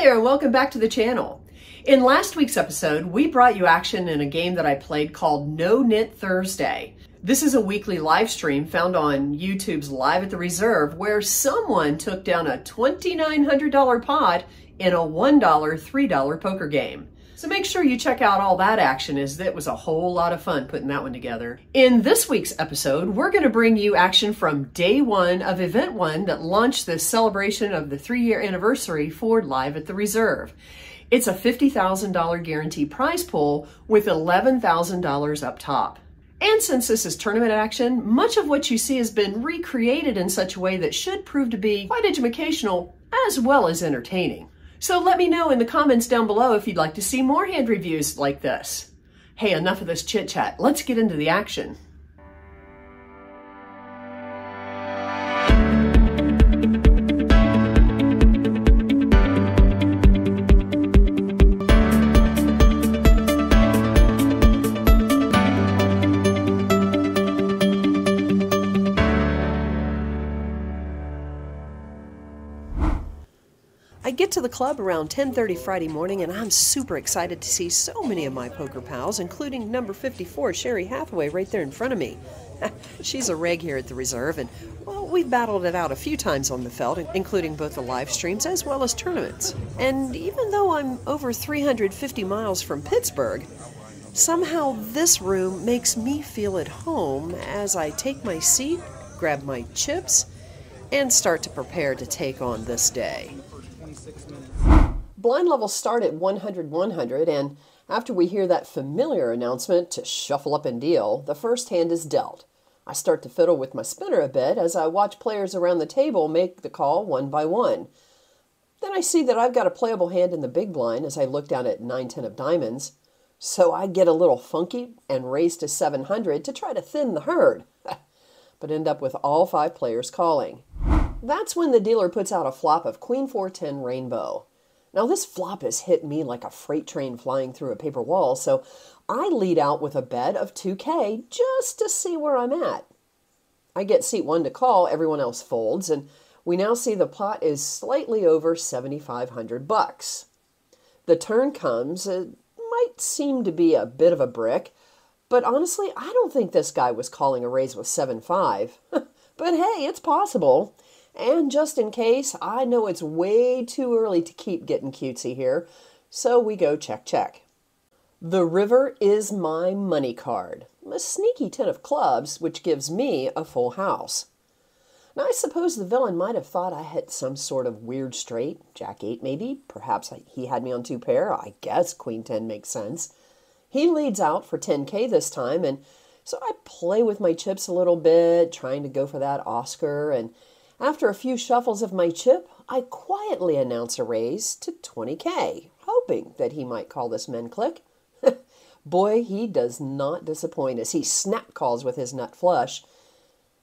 there, welcome back to the channel. In last week's episode, we brought you action in a game that I played called No Nit Thursday. This is a weekly live stream found on YouTube's Live at the Reserve where someone took down a $2,900 pot in a $1, $3 poker game. So make sure you check out all that action, as that was a whole lot of fun putting that one together. In this week's episode, we're going to bring you action from day one of event one that launched the celebration of the 3-year anniversary for Live at the Reserve. It's a $50,000 guarantee prize pool with $11,000 up top. And since this is tournament action, much of what you see has been recreated in such a way that should prove to be quite educational as well as entertaining. So let me know in the comments down below if you'd like to see more hand reviews like this. Hey, enough of this chit chat. Let's get into the action. I get to the club around 10:30 Friday morning, and I'm super excited to see so many of my poker pals, including number 54, Sherry Hathaway, right there in front of me. She's a reg here at the Reserve, and, well, we've battled it out a few times on the felt, including both the live streams as well as tournaments. And even though I'm over 350 miles from Pittsburgh, somehow this room makes me feel at home as I take my seat, grab my chips, and start to prepare to take on this day. Blind levels start at 100-100, and after we hear that familiar announcement to shuffle up and deal, the first hand is dealt. I start to fiddle with my spinner a bit as I watch players around the table make the call one by one. Then I see that I've got a playable hand in the big blind as I look down at 9-10 of diamonds. So I get a little funky and raise to 700 to try to thin the herd, but end up with all 5 players calling. That's when the dealer puts out a flop of Queen 4-10 rainbow. Now this flop has hit me like a freight train flying through a paper wall, so I lead out with a bet of 2K just to see where I'm at. I get seat 1 to call, everyone else folds, and we now see the pot is slightly over 7,500 bucks. The turn comes. It might seem to be a bit of a brick, but honestly, I don't think this guy was calling a raise with 7-5. But hey, it's possible. And just in case, I know it's way too early to keep getting cutesy here, so we go check, check. The river is my money card, a sneaky 10 of clubs, which gives me a full house. Now, I suppose the villain might have thought I had some sort of weird straight, Jack 8 maybe, perhaps he had me on 2 pair, I guess Queen 10 makes sense. He leads out for 10K this time, and so I play with my chips a little bit, trying to go for that Oscar, and after a few shuffles of my chip, I quietly announce a raise to 20K, hoping that he might call this men click. Boy, he does not disappoint us. He snap calls with his nut flush.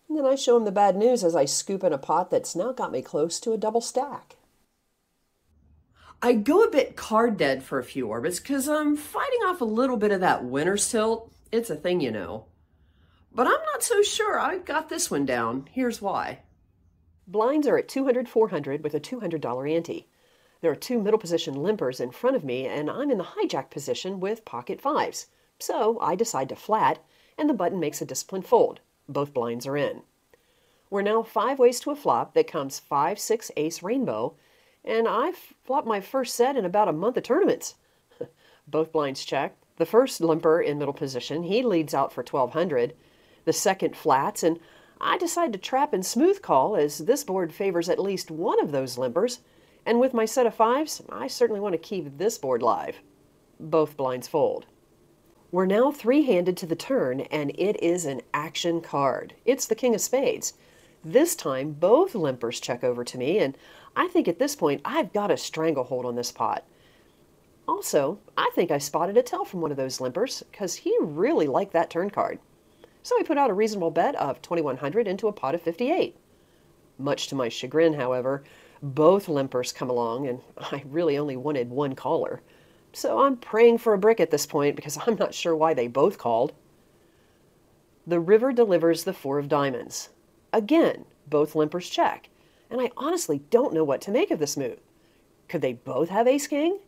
And then I show him the bad news as I scoop in a pot that's now got me close to a double stack. I go a bit card dead for a few orbits because I'm fighting off a little bit of that winner's tilt. It's a thing, you know. But I'm not so sure I got this one down. Here's why. Blinds are at 200-400 with a $200 ante. There are 2 middle position limpers in front of me, and I'm in the hijack position with pocket 5s. So I decide to flat, and the button makes a disciplined fold. Both blinds are in. We're now 5 ways to a flop that comes 5-6 ace rainbow, and I flopped my first set in about a month of tournaments. Both blinds check. The first limper in middle position, he leads out for 1200. The second flats, and I decide to trap and smooth call, as this board favors at least one of those limpers, and with my set of 5s, I certainly want to keep this board live. Both blinds fold. We're now 3-handed to the turn, and it is an action card. It's the king of spades. This time, both limpers check over to me, and I think at this point, I've got a stranglehold on this pot. Also, I think I spotted a tell from one of those limpers, because he really liked that turn card. So I put out a reasonable bet of 2100 into a pot of 58. Much to my chagrin, however, both limpers come along, and I really only wanted one caller. So I'm praying for a brick at this point because I'm not sure why they both called. The river delivers the 4 of diamonds. Again, both limpers check, and I honestly don't know what to make of this move. Could they both have ace king?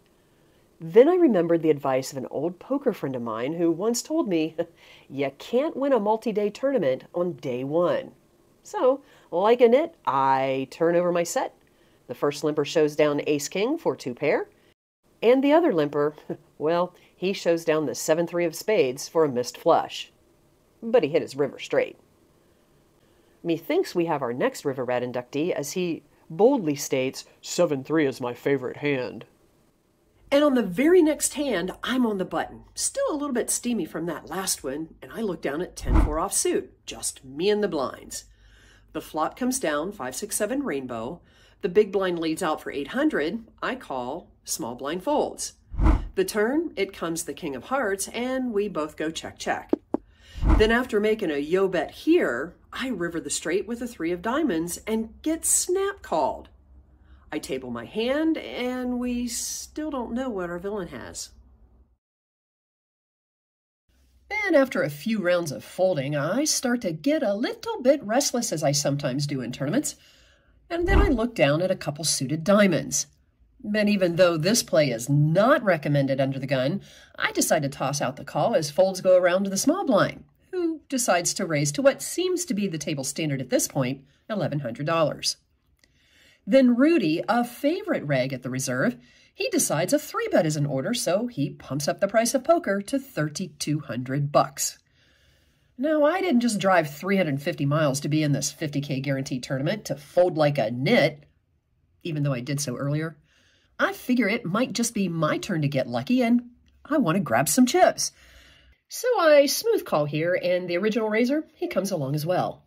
Then I remembered the advice of an old poker friend of mine who once told me, you can't win a multi-day tournament on day one. So, like a nit, I turn over my set. The first limper shows down ace king for two pair. And the other limper, well, he shows down the 7-3 of spades for a missed flush. But he hit his river straight. Methinks we have our next river rat inductee as he boldly states, 7-3 is my favorite hand. And on the very next hand, I'm on the button. Still a little bit steamy from that last one, and I look down at 10-4 offsuit, just me and the blinds. The flop comes down, 5-6-7 rainbow. The big blind leads out for 800. I call, small blind folds. The turn, it comes the king of hearts, and we both go check, check. Then after making a yo bet here, I river the straight with a 3 of diamonds and get snap called. I table my hand, and we still don't know what our villain has. And after a few rounds of folding, I start to get a little bit restless, as I sometimes do in tournaments, and then I look down at a couple suited diamonds. And even though this play is not recommended under the gun, I decide to toss out the call as folds go around to the small blind, who decides to raise to what seems to be the table standard at this point, $1,100. Then Rudy, a favorite rag at the reserve, he decides a 3-bet is in order, so he pumps up the price of poker to $3,200. Now, I didn't just drive 350 miles to be in this 50K guarantee tournament to fold like a nit, even though I did so earlier. I figure it might just be my turn to get lucky, and I want to grab some chips. So I smooth call here, and the original raiser, he comes along as well.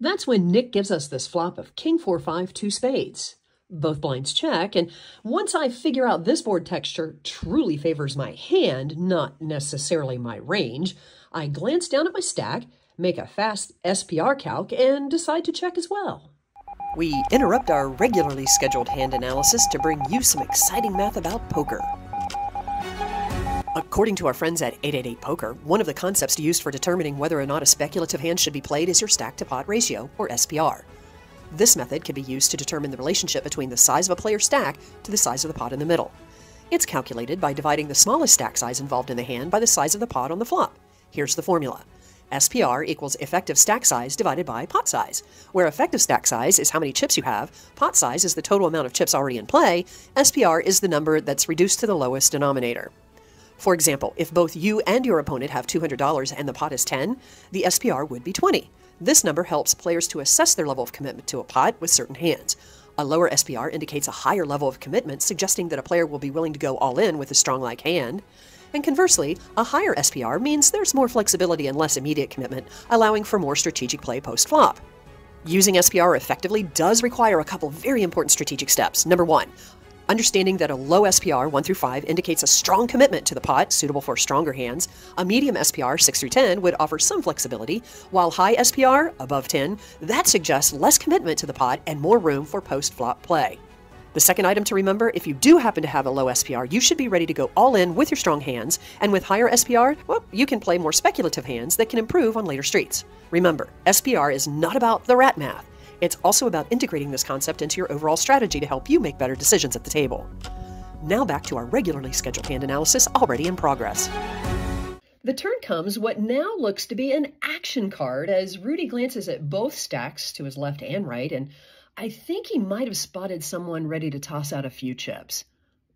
That's when Nick gives us this flop of king 4-5, two spades. Both blinds check, and once I figure out this board texture truly favors my hand, not necessarily my range, I glance down at my stack, make a fast SPR calc, and decide to check as well. We interrupt our regularly scheduled hand analysis to bring you some exciting math about poker. According to our friends at 888poker, one of the concepts used for determining whether or not a speculative hand should be played is your stack-to-pot ratio, or SPR. This method can be used to determine the relationship between the size of a player's stack to the size of the pot in the middle. It's calculated by dividing the smallest stack size involved in the hand by the size of the pot on the flop. Here's the formula. SPR equals effective stack size divided by pot size, where effective stack size is how many chips you have, pot size is the total amount of chips already in play, SPR is the number that's reduced to the lowest denominator. For example, if both you and your opponent have $200 and the pot is 10, the SPR would be 20. This number helps players to assess their level of commitment to a pot with certain hands. A lower SPR indicates a higher level of commitment, suggesting that a player will be willing to go all in with a strong like hand. And conversely, a higher SPR means there's more flexibility and less immediate commitment, allowing for more strategic play post-flop. Using SPR effectively does require a couple very important strategic steps. Number one, understanding that a low SPR 1-5 indicates a strong commitment to the pot, suitable for stronger hands. A medium SPR 6-10 would offer some flexibility, while high SPR, above 10, that suggests less commitment to the pot and more room for post-flop play. The second item to remember, if you do happen to have a low SPR, you should be ready to go all in with your strong hands, and with higher SPR, well, you can play more speculative hands that can improve on later streets. Remember, SPR is not about the rat math. It's also about integrating this concept into your overall strategy to help you make better decisions at the table. Now back to our regularly scheduled hand analysis already in progress. The turn comes what now looks to be an action card as Rudy glances at both stacks to his left and right, and I think he might have spotted someone ready to toss out a few chips.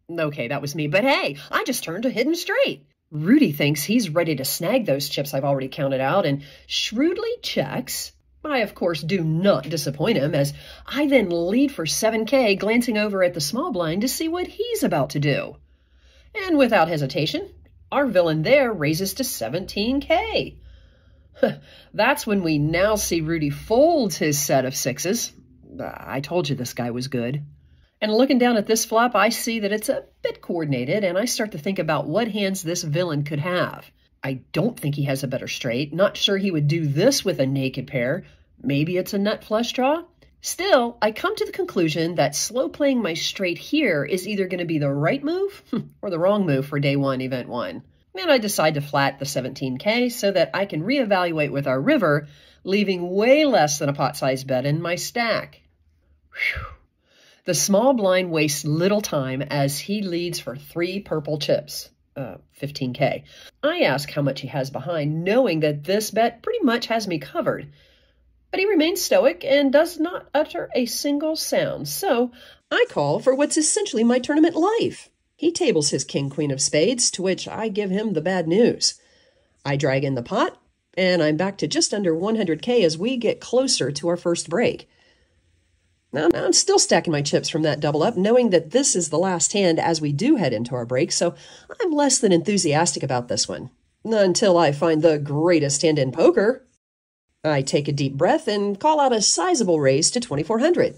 Okay, that was me, but hey, I just turned a hidden straight. Rudy thinks he's ready to snag those chips I've already counted out and shrewdly checks. I, of course, do not disappoint him as I then lead for 7K, glancing over at the small blind to see what he's about to do. And without hesitation, our villain there raises to 17K. That's when we now see Rudy folds his set of sixes. I told you this guy was good. And looking down at this flop, I see that it's a bit coordinated, and I start to think about what hands this villain could have. I don't think he has a better straight. Not sure he would do this with a naked pair. Maybe it's a nut flush draw? Still, I come to the conclusion that slow playing my straight here is either going to be the right move or the wrong move for day one, event one. And I decide to flat the 17K so that I can reevaluate with our river, leaving way less than a pot size bet in my stack. Whew. The small blind wastes little time as he leads for 3 purple chips, 15K. I ask how much he has behind, knowing that this bet pretty much has me covered. But he remains stoic and does not utter a single sound, so I call for what's essentially my tournament life. He tables his king-queen of spades, to which I give him the bad news. I drag in the pot, and I'm back to just under 100K as we get closer to our first break. Now, I'm still stacking my chips from that double up, knowing that this is the last hand as we do head into our break, so I'm less than enthusiastic about this one. Until I find the greatest hand in poker. I take a deep breath and call out a sizable raise to 2,400.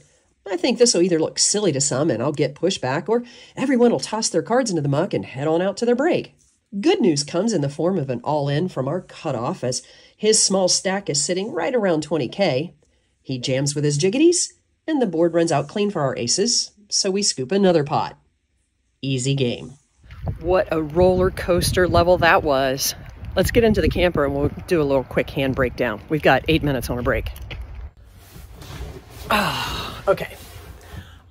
I think this will either look silly to some and I'll get pushback, or everyone will toss their cards into the muck and head on out to their break. Good news comes in the form of an all-in from our cutoff, as his small stack is sitting right around 20K. He jams with his jiggities, and the board runs out clean for our aces, so we scoop another pot. Easy game. What a roller coaster level that was. Let's get into the camper and we'll do a little quick hand breakdown. We've got 8 minutes on a break. Okay.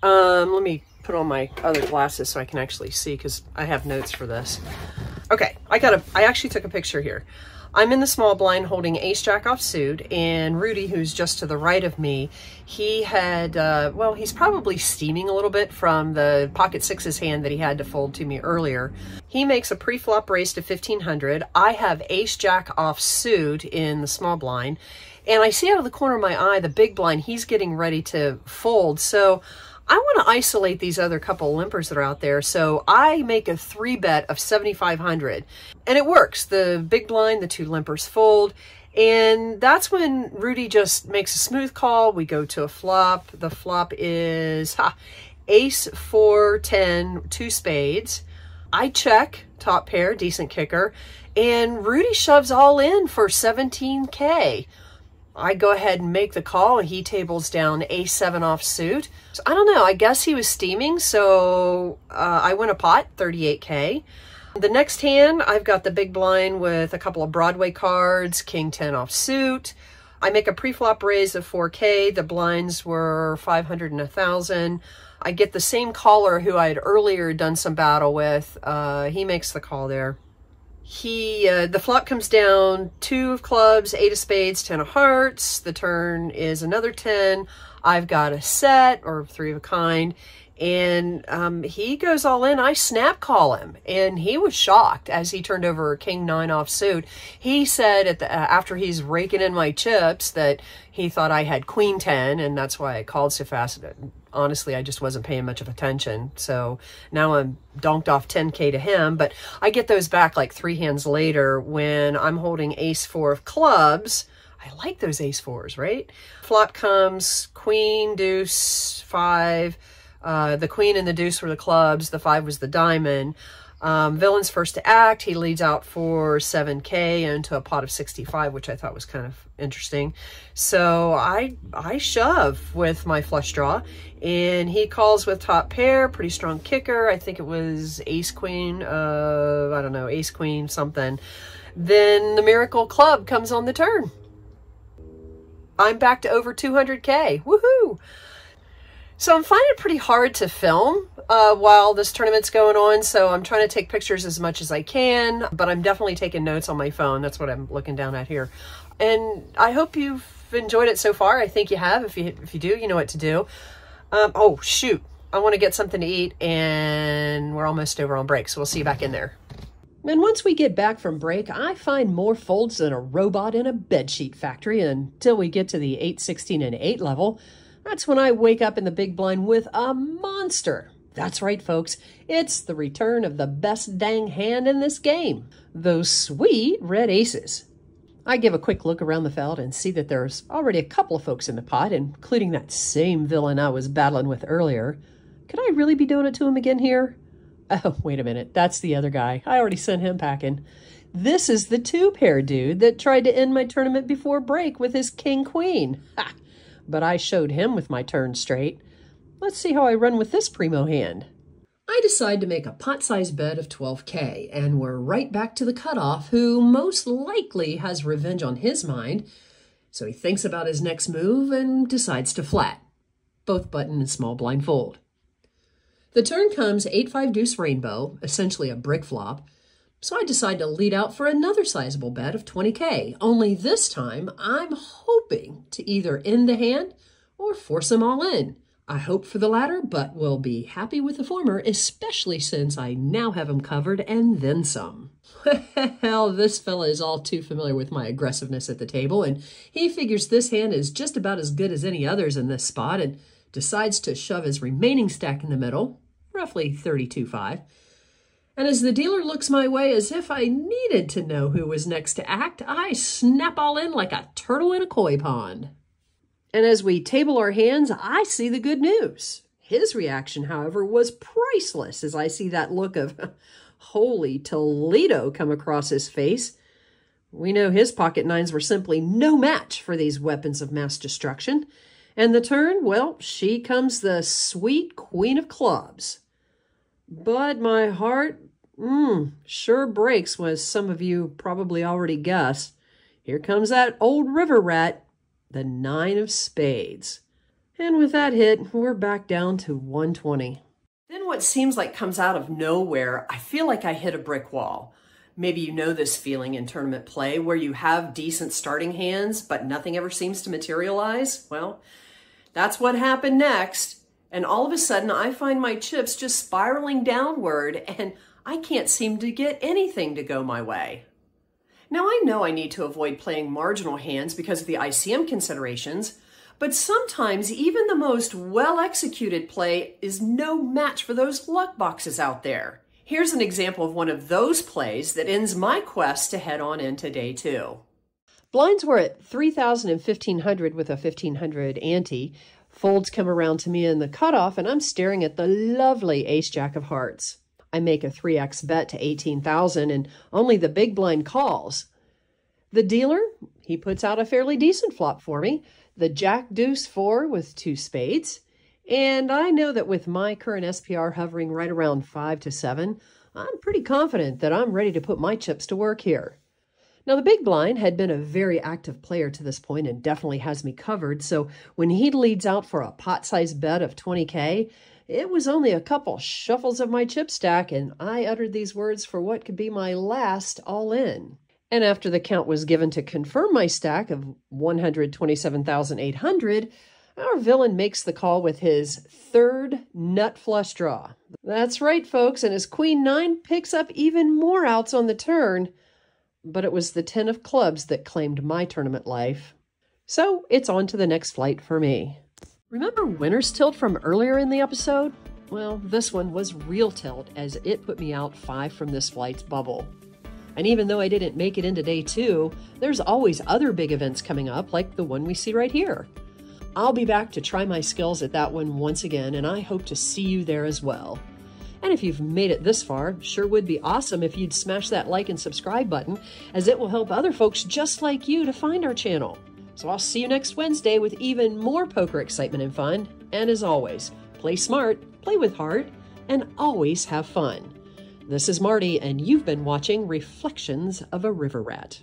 Let me put on my other glasses so I can actually see, because I have notes for this. Okay, I actually took a picture here. I'm in the small blind holding ace-jack offsuit, and Rudy, who's just to the right of me, he had, well, he's probably steaming a little bit from the pocket sixes hand that he had to fold to me earlier. He makes a pre-flop raise to 1,500. I have ace-jack offsuit in the small blind, and I see out of the corner of my eye the big blind, he's getting ready to fold, so I want to isolate these other couple limpers that are out there, so I make a 3-bet of 7,500, and it works. The big blind, the 2 limpers fold, and that's when Rudy just makes a smooth call. We go to a flop. The flop is ace, 4, 10, 2 spades. I check, top pair, decent kicker, and Rudy shoves all in for 17K. I go ahead and make the call, and he tables down a7 offsuit. So I don't know, I guess he was steaming, so I win a pot, 38K. The next hand, I've got the big blind with a couple of Broadway cards, king 10 offsuit. I make a preflop raise of 4K. The blinds were 500 and 1,000. I get the same caller who I had earlier done some battle with. He makes the call there. The flop comes down, 2 of clubs, 8 of spades, 10 of hearts. The turn is another 10. I've got a set, or 3 of a kind, and he goes all in. I snap call him, and he was shocked as he turned over king 9 offsuit. He said at the, after he's raking in my chips, that he thought I had queen 10, and that's why I called so fast. Honestly, I just wasn't paying much of attention. So now I'm donked off 10K to him, but I get those back like 3 hands later when I'm holding ace 4 of clubs. I like those ace 4s, right? Flop comes queen, deuce, 5. The queen and the deuce were the clubs. The 5 was the diamond. Villain's first to act. He leads out for 7K into a pot of 65, which I thought was kind of interesting. So I shove with my flush draw, and he calls with top pair, pretty strong kicker. I think it was ace queen, I don't know, ace queen something. Then the miracle club comes on the turn. I'm back to over 200K. Woohoo! So I'm finding it pretty hard to film while this tournament's going on, so I'm trying to take pictures as much as I can, but I'm definitely taking notes on my phone. That's what I'm looking down at here. And I hope you've enjoyed it so far. I think you have. If you do, you know what to do. Oh, shoot. I want to get something to eat, and we're almost over on break, so we'll see you back in there. And once we get back from break, I find more folds than a robot in a bedsheet factory until we get to the 8, 16, and 8 level. That's when I wake up in the big blind with a monster. That's right, folks. It's the return of the best dang hand in this game. Those sweet red aces. I give a quick look around the field and see that there's already a couple of folks in the pot, including that same villain I was battling with earlier. Could I really be doing it to him again here? Oh, wait a minute. That's the other guy. I already sent him packing. This is the 2-pair dude that tried to end my tournament before break with his king-queen. Ha! But I showed him with my turn straight. Let's see how I run with this primo hand. I decide to make a pot-sized bet of 12K, and we're right back to the cutoff, who most likely has revenge on his mind, so he thinks about his next move and decides to flat. Both button and small blind fold. The turn comes 8-5 deuce rainbow, essentially a brick flop, so I decide to lead out for another sizable bet of 20K, only this time I'm hoping to either end the hand or force them all in. I hope for the latter, but will be happy with the former, especially since I now have him covered and then some. Well, this fella is all too familiar with my aggressiveness at the table, and he figures this hand is just about as good as any others in this spot and decides to shove his remaining stack in the middle, roughly 32-5. And as the dealer looks my way as if I needed to know who was next to act, I snap all in like a turtle in a koi pond. And as we table our hands, I see the good news. His reaction, however, was priceless as I see that look of holy Toledo come across his face. We know his pocket nines were simply no match for these weapons of mass destruction. And the turn, well, she comes the sweet queen of clubs. But my heart, sure breaks, as some of you probably already guessed. Here comes that old river rat, the nine of spades. And with that hit, we're back down to 120. Then what seems like comes out of nowhere, I feel like I hit a brick wall. Maybe you know this feeling in tournament play where you have decent starting hands, but nothing ever seems to materialize. Well, that's what happened next. And all of a sudden I find my chips just spiraling downward and I can't seem to get anything to go my way. Now, I know I need to avoid playing marginal hands because of the ICM considerations, but sometimes even the most well-executed play is no match for those luck boxes out there. Here's an example of one of those plays that ends my quest to head on into day two. Blinds were at 3,000 and 1,500 with a 1,500 ante. Folds come around to me in the cutoff, and I'm staring at the lovely ace-jack of hearts. I make a 3x bet to 18,000 and only the big blind calls. The dealer, he puts out a fairly decent flop for me, the jack-deuce-4 with two spades, and I know that with my current SPR hovering right around 5 to 7, I'm pretty confident that I'm ready to put my chips to work here. Now, the big blind had been a very active player to this point and definitely has me covered, so when he leads out for a pot-sized bet of 20K, it was only a couple shuffles of my chip stack, and I uttered these words for what could be my last all-in. And after the count was given to confirm my stack of 127,800, our villain makes the call with his third nut flush draw. That's right, folks, and his queen nine picks up even more outs on the turn, but it was the 10 of clubs that claimed my tournament life. So it's on to the next flight for me. Remember winner's tilt from earlier in the episode? Well, this one was real tilt as it put me out 5 from this flight's bubble. And even though I didn't make it into day 2, there's always other big events coming up like the one we see right here. I'll be back to try my skills at that one once again, and I hope to see you there as well. And if you've made it this far, sure would be awesome if you'd smash that like and subscribe button, as it will help other folks just like you to find our channel. So I'll see you next Wednesday with even more poker excitement and fun. And as always, play smart, play with heart, and always have fun. This is Marty, and you've been watching Reflections of a River Rat.